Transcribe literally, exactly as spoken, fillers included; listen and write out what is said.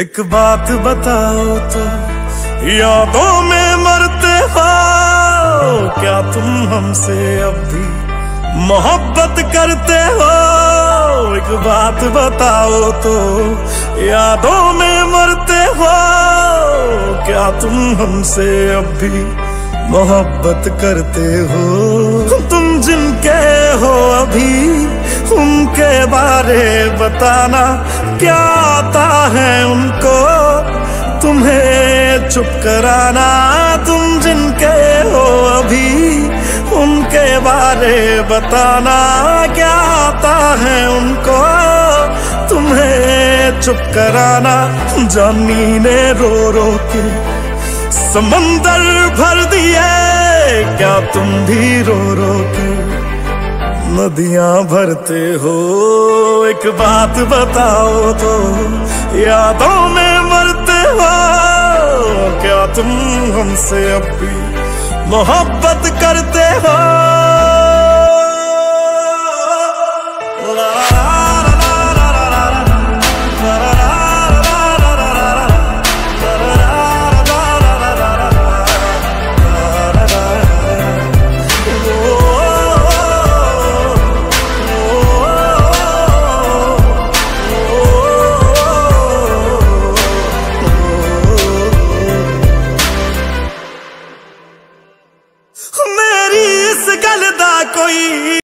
एक बात बताओ तो यादों में मरते हो, क्या तुम हमसे अब भी मोहब्बत करते हो? एक बात बताओ तो यादों में मरते हो, क्या तुम हमसे अब भी मोहब्बत करते हो? तुम जिनके हो अभी उनके बारे बताना, क्या आता है उनको तुम्हें चुप कराना? तुम जिनके हो अभी उनके बारे बताना, क्या आता है उनको तुम्हें चुप कराना? जानी ने रो रो के समंदर भर दिए, क्या तुम भी रो रो के नदियां भरते हो? एक बात बताओ तो यादों में मरते हो, क्या तुम हमसे अब भी मोहब्बत करते हो? मेरी इस गलदा कोई